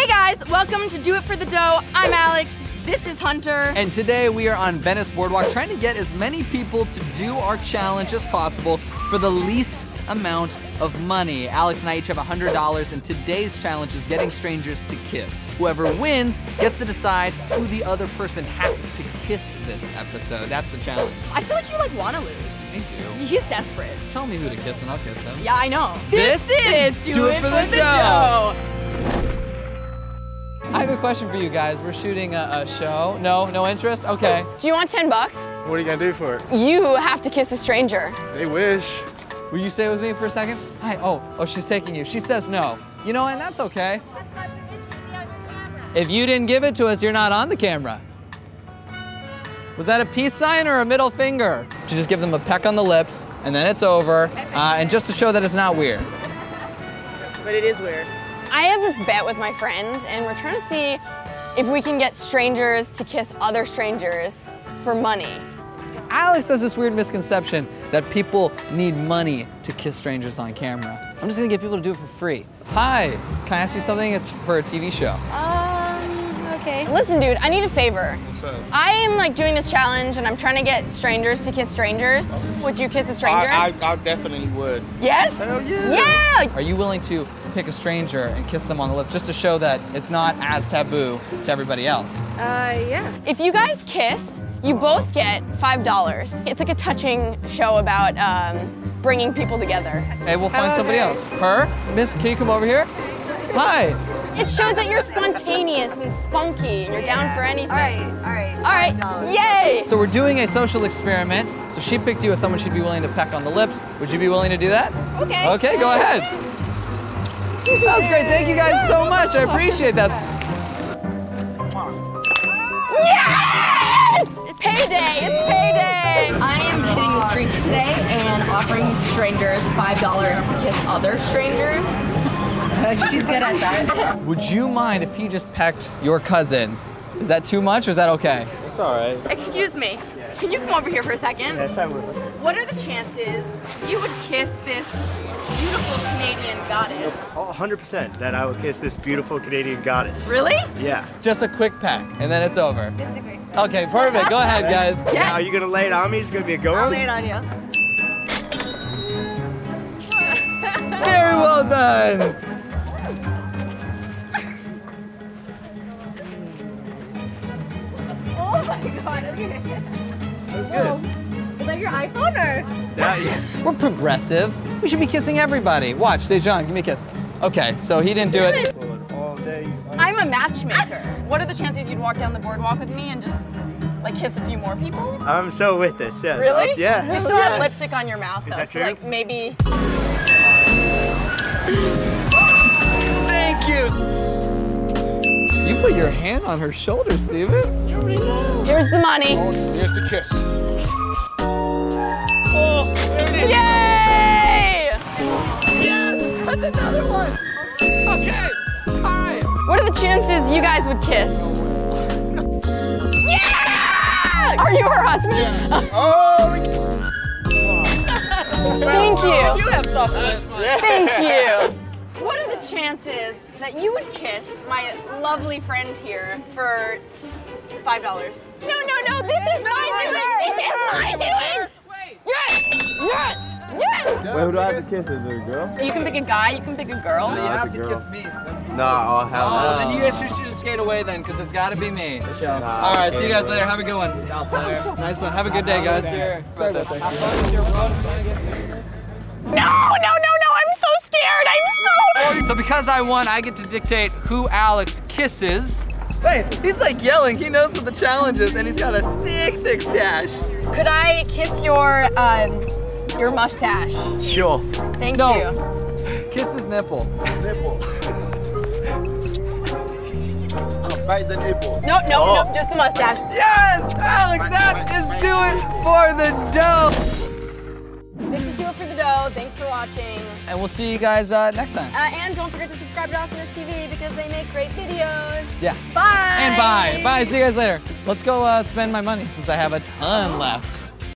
Hey guys, welcome to Do It For The Dough. I'm Alex, this is Hunter. And today we are on Venice Boardwalk trying to get as many people to do our challenge as possible for the least amount of money. Alex and I each have $100, and today's challenge is getting strangers to kiss. Whoever wins gets to decide who the other person has to kiss this episode. That's the challenge. I feel like you wanna lose. I do. He's desperate. Tell me who to kiss and I'll kiss him. Yeah, I know. This is Do It For The Dough. I have a question for you guys. We're shooting a show. No interest? Okay. Do you want 10 bucks? What are you gonna do for it? You have to kiss a stranger. They wish. Will you stay with me for a second? Hi, oh, she's taking you. She says no. You know, and that's okay. That's my permission to be on the camera. If you didn't give it to us, you're not on the camera. Was that a peace sign or a middle finger? You just give them a peck on the lips, and then it's over, and just to show that it's not weird. But it is weird. I have this bet with my friend, and we're trying to see if we can get strangers to kiss other strangers for money. Alex has this weird misconception that people need money to kiss strangers on camera. I'm just gonna get people to do it for free. Hi, can I ask you something? It's for a TV show. Okay. Listen, dude, I need a favor. What's up? I am like doing this challenge, and I'm trying to get strangers to kiss strangers. Would you kiss a stranger? I definitely would. Yes? Hell yeah! Yeah! Are you willing to pick a stranger and kiss them on the lips just to show that it's not as taboo to everybody else? Yeah. If you guys kiss, you both get $5. It's like a touching show about bringing people together. Hey, we'll find somebody else. Her? Miss, can you come over here? Hi. It shows that you're spontaneous and spunky and you're down for anything. All right, yay! So we're doing a social experiment. So she picked you as someone she'd be willing to peck on the lips. Would you be willing to do that? Okay. Okay, go ahead. That was great. Thank you guys so much. I appreciate that. Yes! Payday! It's payday! I am hitting the streets today and offering strangers $5 to kiss other strangers. She's good at that. Would you mind if he just pecked your cousin? Is that too much or is that okay? It's all right. Excuse me. Can you come over here for a second? Yes, I will. What are the chances you would kiss this beautiful Canadian goddess? 100% that I would kiss this beautiful Canadian goddess. Really? Yeah. Just a quick peck, and then it's over. Just a quick peck. Okay, perfect. Go ahead, guys. Yes. Now, are you going to lay it on me? Is it going to be a go-on? I'll lay it on you. Very well done. Oh, my God. Okay. That was good. Is that your iPhone or? Yeah. We're progressive. We should be kissing everybody. Watch, Dejan, give me a kiss. Okay, so he didn't do it. I'm a matchmaker. What are the chances you'd walk down the boardwalk with me and just like kiss a few more people? I'm so with this, yeah. Really? Yeah. You still have lipstick on your mouth though, so like maybe. Thank you. You put your hand on her shoulder, Steven. You already know. Here's the money. Here's the kiss. Oh, there it is. Yay! Yes! That's another one! Okay, all right. What are the chances you guys would kiss? Yeah! Are you her husband? Yeah. Oh! Thank you. You have soft lips. Thank you. What are the chances that you would kiss my lovely friend here for $5? No, this is my doing! This is my doing! Yes! Wait, who do I have to kiss? Is it a girl? You can pick a guy, you can pick a girl. No, you have to kiss me. No, hell no. Then you guys should just skate away then, because it's gotta be me. All right, see you guys later. Have a good one. Nice one. Have a good day, guys. No, I'm so scared. I'm so... So because I won, I get to dictate who Alex kisses. Hey, he's like yelling. He knows what the challenge is, and he's got a thick stash. Could I kiss your mustache? Sure. Thank you. Kiss his nipple. Bite the nipple. No, just the mustache. Yes, Alex, that is Do It For The Dough. This is Do It For The Dough. Thanks for watching. And we'll see you guys next time. And don't forget to subscribe to AwesomenessTV because they make great videos. Yeah. Bye. And bye. Bye, see you guys later. Let's go spend my money since I have a ton left.